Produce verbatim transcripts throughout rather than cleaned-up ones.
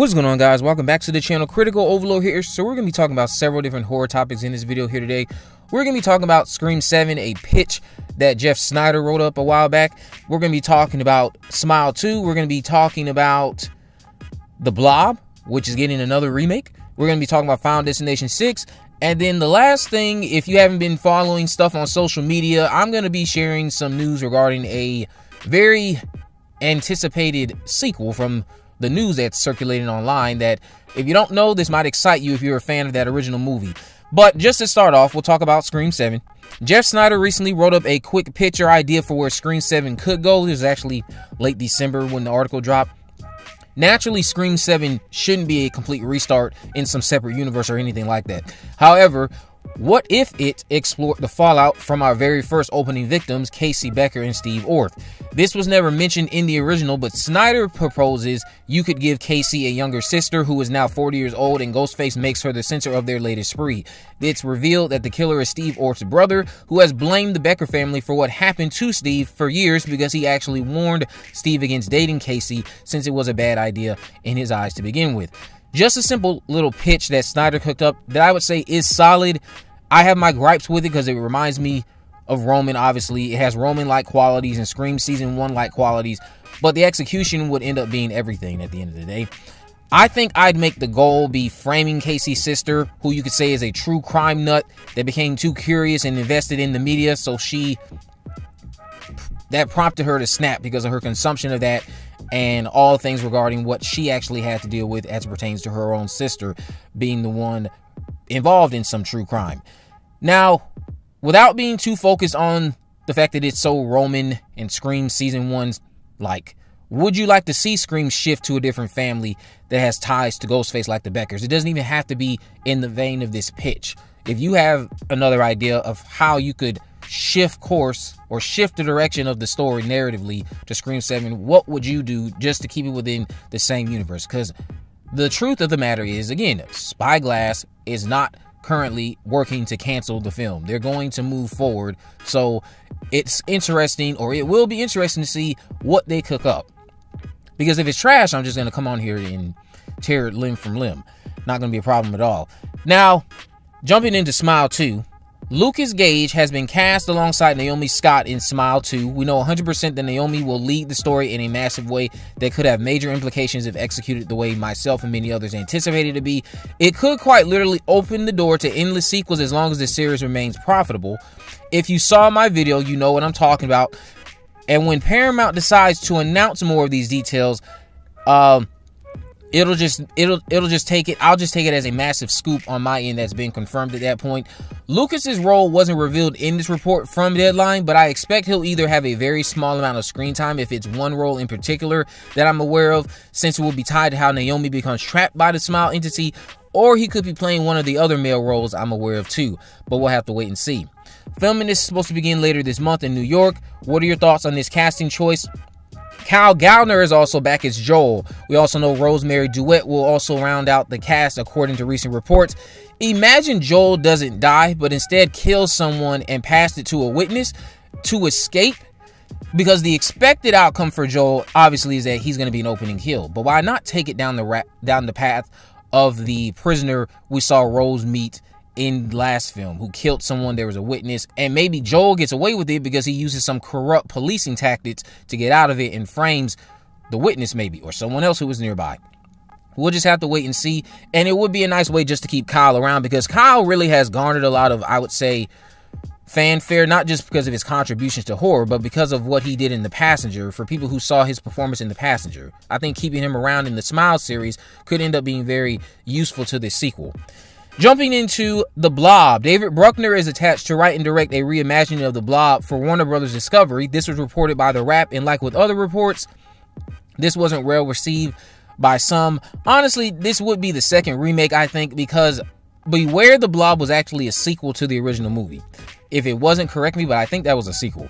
What's going on, guys? Welcome back to the channel. Critical Overload here. So we're going to be talking about several different horror topics in this video here today. We're going to be talking about Scream seven, a pitch that Jeff Sneider wrote up a while back. We're going to be talking about Smile two. We're going to be talking about The Blob, which is getting another remake. We're going to be talking about Final Destination six. And then the last thing, if you haven't been following stuff on social media, I'm going to be sharing some news regarding a very anticipated sequel from the news that's circulating online that, if you don't know, this might excite you if you're a fan of that original movie. But just to start off, we'll talk about Scream seven. Jeff Sneider recently wrote up a quick picture idea for where Scream seven could go. This was actually late December when the article dropped. Naturally, Scream seven shouldn't be a complete restart in some separate universe or anything like that. However, what if it explored the fallout from our very first opening victims, Casey Becker and Steve Orth? This was never mentioned in the original, but Sneider proposes you could give Casey a younger sister who is now forty years old, and Ghostface makes her the center of their latest spree. It's revealed that the killer is Steve Orth's brother, who has blamed the Becker family for what happened to Steve for years because he actually warned Steve against dating Casey, since it was a bad idea in his eyes to begin with. Just a simple little pitch that Sneider cooked up that I would say is solid. I have my gripes with it because it reminds me of Roman, obviously. It has Roman-like qualities and Scream Season one-like qualities, but the execution would end up being everything at the end of the day. I think I'd make the goal be framing Casey's sister, who you could say is a true crime nut that became too curious and invested in the media, so she... that prompted her to snap because of her consumption of that and all things regarding what she actually had to deal with as it pertains to her own sister being the one involved in some true crime. Now, without being too focused on the fact that it's so Roman and Scream Season one's like, would you like to see Scream shift to a different family that has ties to Ghostface like the Beckers? It doesn't even have to be in the vein of this pitch. If you have another idea of how you could shift course or shift the direction of the story narratively to Scream seven, what would you do just to keep it within the same universe? Because the truth of the matter is, again, Spyglass is not currently working to cancel the film. They're going to move forward. So it's interesting, or it will be interesting to see what they cook up. Because if it's trash, I'm just going to come on here and tear it limb from limb. Not going to be a problem at all. Now, jumping into Smile two. Lucas Gage has been cast alongside Naomi Scott in Smile two. We know one hundred percent that Naomi will lead the story in a massive way that could have major implications if executed the way myself and many others anticipated to be. It could quite literally open the door to endless sequels as long as the series remains profitable. If you saw my video, you know what I'm talking about. And when Paramount decides to announce more of these details, um... It'll just it'll it'll just take it. I'll just take it as a massive scoop on my end that's been confirmed at that point. Lucas's role wasn't revealed in this report from Deadline, but I expect he'll either have a very small amount of screen time, if it's one role in particular that I'm aware of, since it will be tied to how Naomi becomes trapped by the Smile entity, or he could be playing one of the other male roles I'm aware of too. But we'll have to wait and see. Filming is supposed to begin later this month in New York. What are your thoughts on this casting choice? Kyle Gallner is also back as Joel. We also know Rosemary Duet will also round out the cast according to recent reports. Imagine Joel doesn't die, but instead kills someone and passed it to a witness to escape, because the expected outcome for Joel obviously is that he's going to be an opening kill. But why not take it down the ra down the path of the prisoner we saw Rose meet in last film, who killed someone there was a witness, and maybe Joel gets away with it because he uses some corrupt policing tactics to get out of it and frames the witness, maybe, or someone else who was nearby. We'll just have to wait and see. And it would be a nice way just to keep Kyle around, because Kyle really has garnered a lot of, I would say, fanfare, not just because of his contributions to horror, but because of what he did in The Passenger. For people who saw his performance in The Passenger, I think keeping him around in the Smile series could end up being very useful to this sequel. Jumping into The Blob, David Bruckner is attached to write and direct a reimagining of The Blob for Warner Brothers Discovery. This was reported by The Wrap, and like with other reports, this wasn't well received by some. Honestly, this would be the second remake, I think, because Beware the Blob was actually a sequel to the original movie. If it wasn't, correct me, but I think that was a sequel.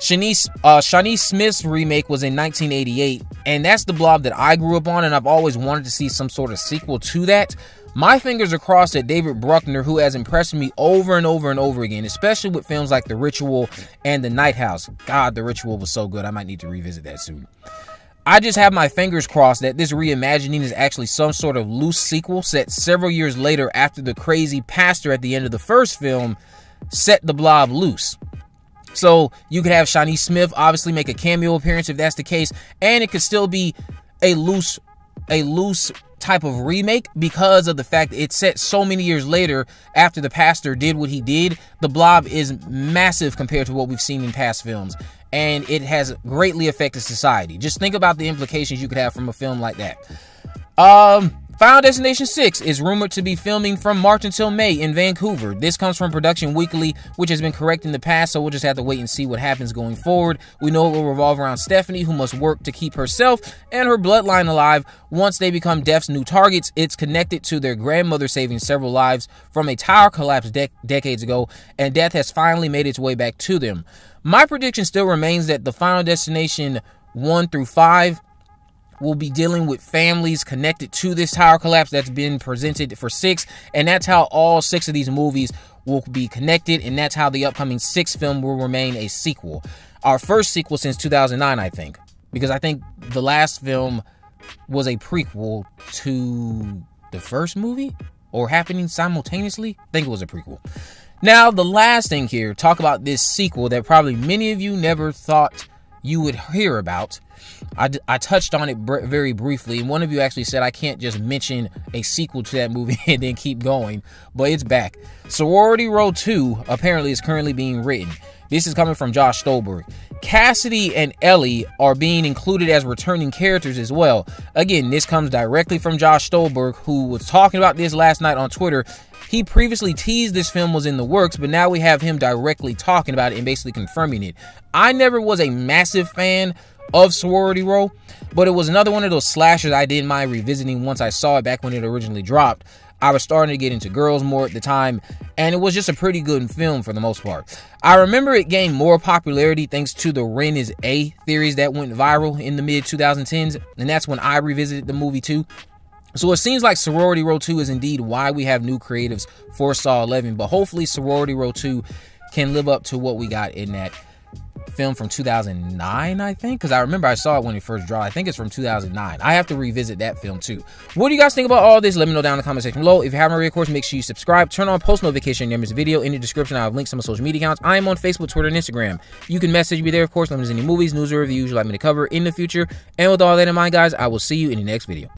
Shawnee, uh, Shawnee Smith's remake was in nineteen eighty-eight, and that's The Blob that I grew up on, and I've always wanted to see some sort of sequel to that. My fingers are crossed that David Bruckner, who has impressed me over and over and over again, especially with films like The Ritual and The Nighthouse. God, The Ritual was so good. I might need to revisit that soon. I just have my fingers crossed that this reimagining is actually some sort of loose sequel set several years later after the crazy pastor at the end of the first film set the Blob loose. So you could have Shawnee Smith obviously make a cameo appearance if that's the case, and it could still be a loose a loose type of remake because of the fact that it's set so many years later after the pastor did what he did. The Blob is massive compared to what we've seen in past films, and it has greatly affected society. Just think about the implications you could have from a film like that. Um, Final Destination six is rumored to be filming from March until May in Vancouver. This comes from Production Weekly, which has been correct in the past, so we'll just have to wait and see what happens going forward. We know it will revolve around Stephanie, who must work to keep herself and her bloodline alive once they become Death's new targets. It's connected to their grandmother saving several lives from a tower collapse de- decades ago, and death has finally made its way back to them. My prediction still remains that the Final Destination one through five will be dealing with families connected to this tower collapse that's been presented for six, and that's how all six of these movies will be connected, and that's how the upcoming sixth film will remain a sequel. Our first sequel since two thousand nine, I think, because I think the last film was a prequel to the first movie, or happening simultaneously. I think it was a prequel. Now, the last thing here, talk about this sequel that probably many of you never thought you would hear about. I, I touched on it br- very briefly, and one of you actually said I can't just mention a sequel to that movie and then keep going, but it's back. Sorority Row two apparently is currently being written. This is coming from Josh Stolberg. Cassidy and Ellie are being included as returning characters as well. Again, this comes directly from Josh Stolberg, who was talking about this last night on Twitter. He previously teased this film was in the works, but now we have him directly talking about it and basically confirming it. I never was a massive fan of Sorority Row, but it was another one of those slashers I didn't mind revisiting once I saw it back when it originally dropped. I was starting to get into girls more at the time, and it was just a pretty good film for the most part. I remember it gained more popularity thanks to the Ren is A theories that went viral in the mid twenty tens, and that's when I revisited the movie too. So it seems like Sorority Row two is indeed why we have new creatives for Saw eleven, but hopefully Sorority Row two can live up to what we got in that film from two thousand nine, I think, because I remember I saw it when it first dropped. I think it's from two thousand nine. I have to revisit that film too. What do you guys think about all this? Let me know down in the comment section below. If you haven't already, of course, make sure you subscribe, turn on post notification, name this video in the description. I have links to my social media accounts. I am on Facebook, Twitter, and Instagram. You can message me there, of course. Let me know any movies, news, or reviews you'd like me to cover in the future. And with all that in mind, guys, I will see you in the next video.